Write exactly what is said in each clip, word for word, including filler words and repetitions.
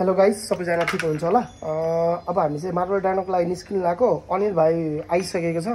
Hello guys सबैजना ठीक हुनुहुन्छ होला। अब हामी चाहिँ मार्बल डाडाको लागि निस्किन लाग्यो। अनिल भाइ आइसकेको छ,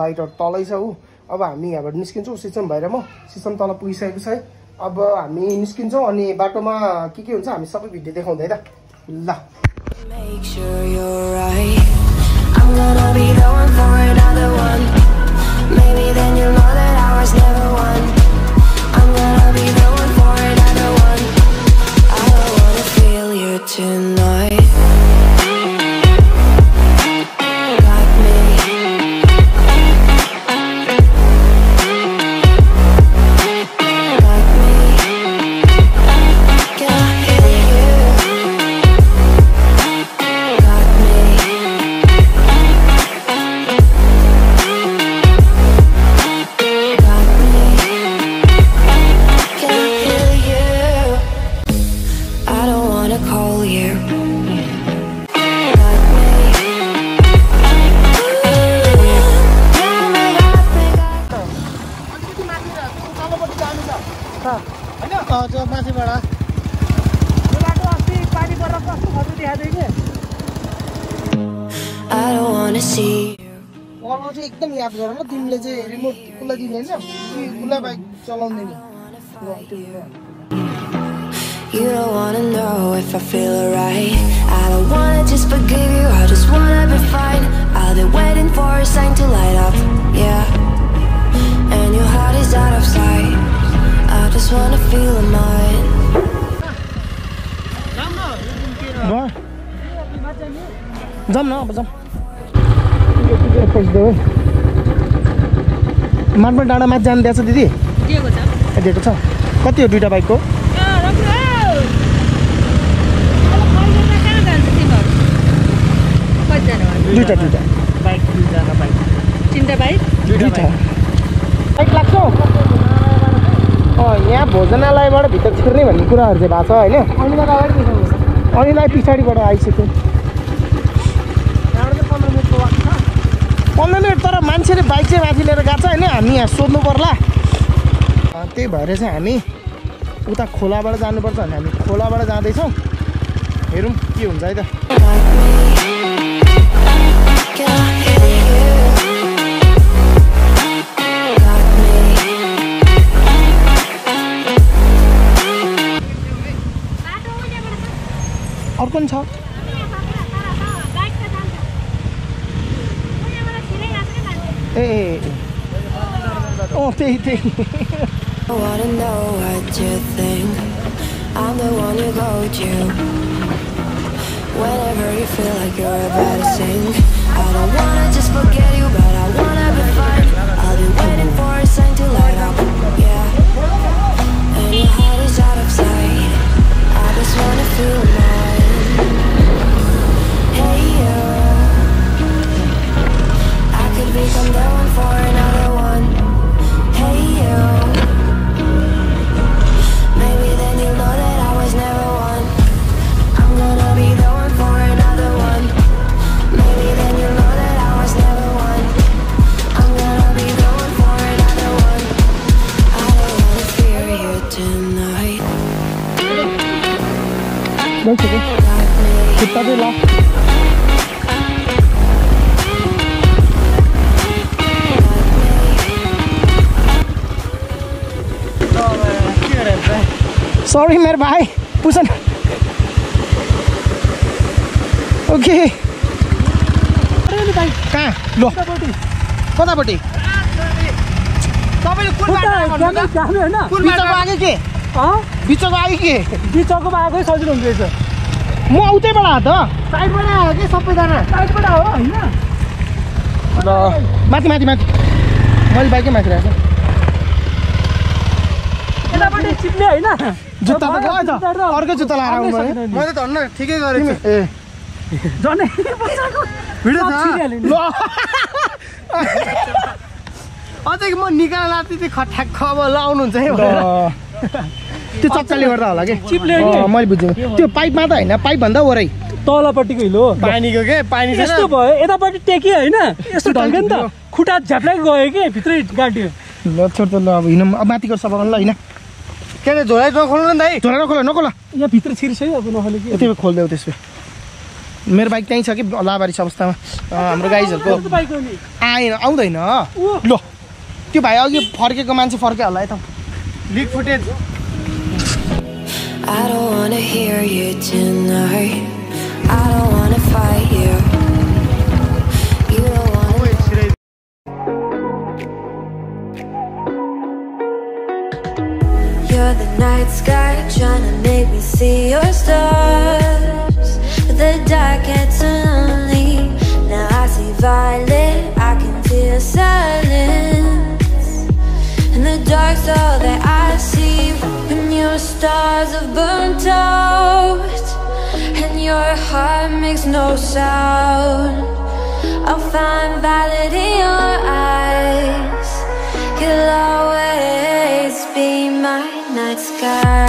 बाइट तलै छ उ। अब हामी यहाँबाट निस्किन्छौं। सिस्टम भाइ र म सिस्टम तल पुगिसकेको छ। अब हामी निस्किन्छौं अनि बाटोमा के के हुन्छ हामी सबै भिडियो देखाउँदै त ल। Make sure you're right. I'm gonna be going for another one. Maybe then you'll know that I was never one. I'm gonna be going for another one. I don't wanna feel you tonight. Got me. Got me. Can I hear you? Got me. Got me. Can I hear you? I don't wanna call you. I don't wanna see you. एकदम याद गर ल तिमीले चाहिँ remote कुला दिने हैन कि कुला बाइक चलाउँदिनी। You don't wanna know if I feel alright. I don't wanna just forgive you, I just wanna be fine. I've been waiting for a sign to light up, yeah. And your heart is out of sight. I just wanna feel mine. Jump now, jump. Marble Dada मा जान दिएछ दिदी? दिएको छ। दिएको छ। कति हो दुईटा बाइकको? दुईटा दुईटा बाइक दुईटा बाइक तीनटा बाइक दुईटा बाइक लाग्छ। अ यहाँ भोजनालयबाट भित्र छिर्ने भन्ने कुराहरु चाहिँ भएको छ हैन। अनि लगाबाट भित्र हुन्छ। अनि लाई पिछाडीबाट आइसक्यो। हाम्रो त पन्ध्र मिनेटको वाक छ। पन्ध्र मिनेट तर मान्छेले बाइक चाहिँ माथि लिएर गएको छ हैन। हामी यहाँ सोध्नु पर्ला। त्यही भएर चाहिँ हामी उता खोलाबाट जानुपर्छ भने हामी खोलाबाट जाँदै छौं। हेरौं के हुन्छ है त। कुन छ ए ओ त्यही त्यही I'm going for another one. Hey you. Maybe then you'll know that I was never one. I'm gonna be going for another one. Maybe then you'll know that I was never one. I'm gonna be going for another one. I don't wanna fear you tonight. Don't forget. Don't forget. Sorry, my bhai. Pusan. Okay. Kaha? Lo. Kata bati? Tapai kul bata. Kul bata aage ke? Ha? Bicho ko aage ke? Bicho ko aage sajilo hunche cha. M utai bata ta. Side bata ho ke sabai jana? Side bata ho haina. Lo. Mati mati mati. Mali bike mati rahecha. Eta bati chipne haina. जुत्ता त गयो त अर्को जुत्ता लाएर आउँ भने मैले त हन्न ठीकै गरेछु ए जने बच्चाको भिडियो छ ल अझै म निकाल लाती चाहिँ खट्याक खब लाउनु हुन्छ है भनेर त्यो चक्काले गर्दा होला के चिप्ले नि मैले बुझ्छु त्यो पाइपमा त हैन पाइप भन्दा ओरै तलपट्टिको हिलो पानीको के पानी छ यस्तो भयो यतापट्टि टेकी हैन यस्तो ढल्के नि त खुट्टा झ्याप्लाई गयो के भित्रै गाड्यो ल छोड त ल अब हिँडम अब माथि गर्छ भन्न ल हैन क्या नहीं जोड़ा तो खोलो ना दाई जोड़ा तो खोलो ना खोला यहाँ भीतर छीर सही अब नहोले कि यति खोल देऊ त्यसले मेरो बाइक त्यही छ कि लाबारिस अवस्थामा हाम्रो गाइजहरुको आइन आउँदैन ल त्यो भाइ अघि फर्केको मान्छे फर्के होला है त leak footage I don't want to hear you tonight I don't want to fight you You don't You're the night sky trying to make me see your stars But the dark gets lonely Now I see violet, I can feel silence And the dark's all that I see When your stars have burnt out And your heart makes no sound I'll find valid in your eyes You'll always be mine Night sky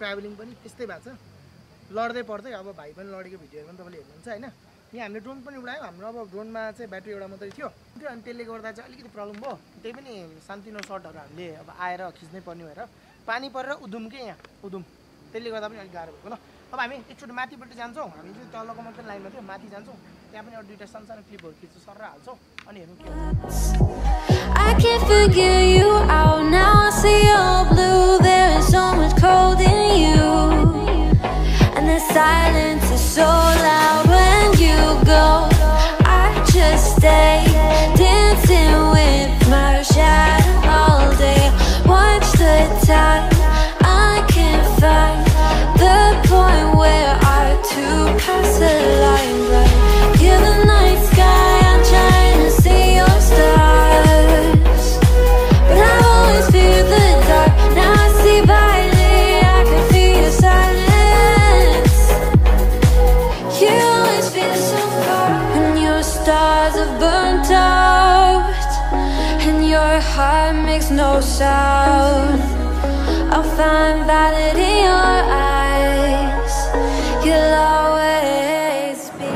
travelling पनि त्यस्तै भएको छ लड्दै पर्दै अब भाइ पनि लडेको भिडियोहरु पनि तपाईले हेर्नुहुन्छ हैन यहाँ हामीले ड्रोन पनि उडायौ हाम्रो अब ड्रोनमा चाहिँ ब्याट्री एउटा मात्रै थियो अनि त्यसले गर्दा चाहिँ अलिकति प्रब्लम भयो त्यही पनि शान्तिनो शटहरु हामीले अब आएर खिच्नै पर्ने भएर पानी परेर उदुमकै यहाँ उदुम त्यसले गर्दा पनि अलि गाह्रो भयो ल अब हामी एकचोटी माथिबाट जान्छौँ हामी चाहिँ तलको मात्र लाइनमा थियो माथि जान्छौँ त्यहाँ पनि दुईटा सानसानो क्लिपहरु खिच्छु सरर हाल्छौँ अनि हेर्नु के हुन्छ I can't forget you out now I see all blue there is so much cold in you and the silence is so loud when you go I just stay dancing with my shadow all day watch the time I can't find the point where our two paths align right you're the night sky I'm trying to see your stars but I always fear the dark now I see by Heart makes no sound I'll find valid in your eyes You'll always be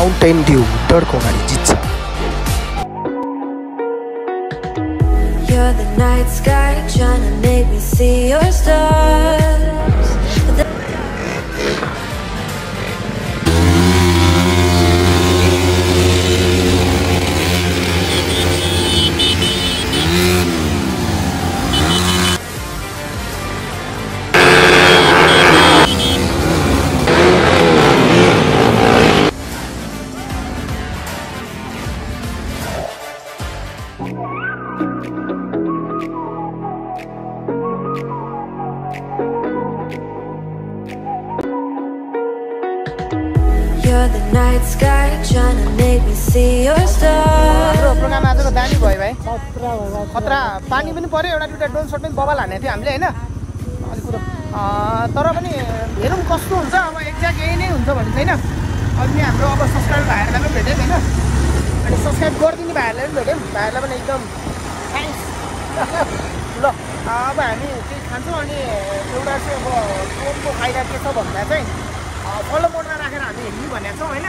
Mountain Dew, Darko Gari Jitsa You're the night sky trying to make me see your stars you're the night sky trying to make me see your stars. Bro, program aaj to Danny boy bhai. Khatra bhai. Khatra. Pani pani paryo euta duta drone shot pani baba lane thyo hamile हैन. अलि कुरा तर पनि हेरौं कस्तो हुन्छ अब exact यही नै हुन्छ भन्ने छैन. अनि हाम्रो अब सब्स्क्राइब भाइहरुलाई पनि भेट्यौ हैन. अनि सब्स्क्राइब गर्दिनु भाइहरुलाई पनि भेट्यौ. भाइहरुलाई पनि एकदम थ्यांक्स. ल अब हामी के खान्छौं अनि एउटा चाहिँ अब फोनको फाइदा के छ भन्दा चाहिँ फलो मोडमा राखेर हामी हिँड्नु भन्ने छौं हैन.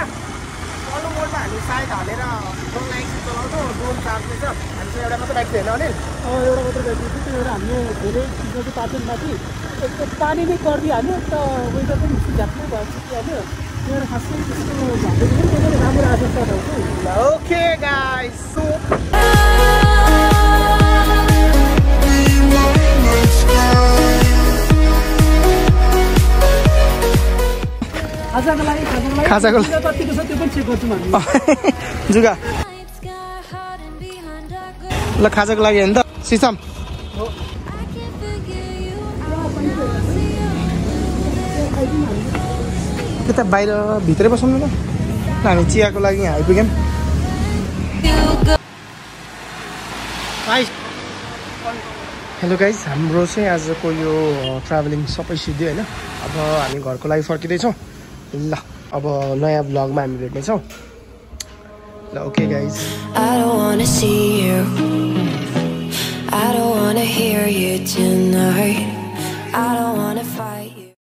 फलो मोडमा हामी साइड हालेर ड्रोन लाइक चलाउँछौं. ड्रोन चार्ज हुन्छ. हामी चाहिँ एउटा मात्र ब्याट्री हैन अनि एउटा मात्र ब्याट्री त्यो एउटा हामीले धेरै किसिमको पाचन माथि एकदम पानी नै गरिदिहाल्यो त विन्टर पनि झ्याप्पै भयो कि हैन. मेरो खासै त्यस्तो झ्याप्पै राम्रो आदत छ त. ओके गाइस सो खाजाको लागि जुगा ल खाजाको लागि हैन त सिसम त्यता बाहिर भित्रै बस्नु ल हामी चियाको लागि यहाँ आइपुग्यौं. हेलो गाइज हाम्रो चाहिँ आजको यो ट्राभलिङ सबै सिद्धि हैन. अब हामी घरको लागि फर्किदै छौं. ल अब नयाँ ब्लगमा हामी भेट्ने छौं. ल okay guys. I don't wanna see you, I don't wanna hear you tonight, I don't wanna fight you.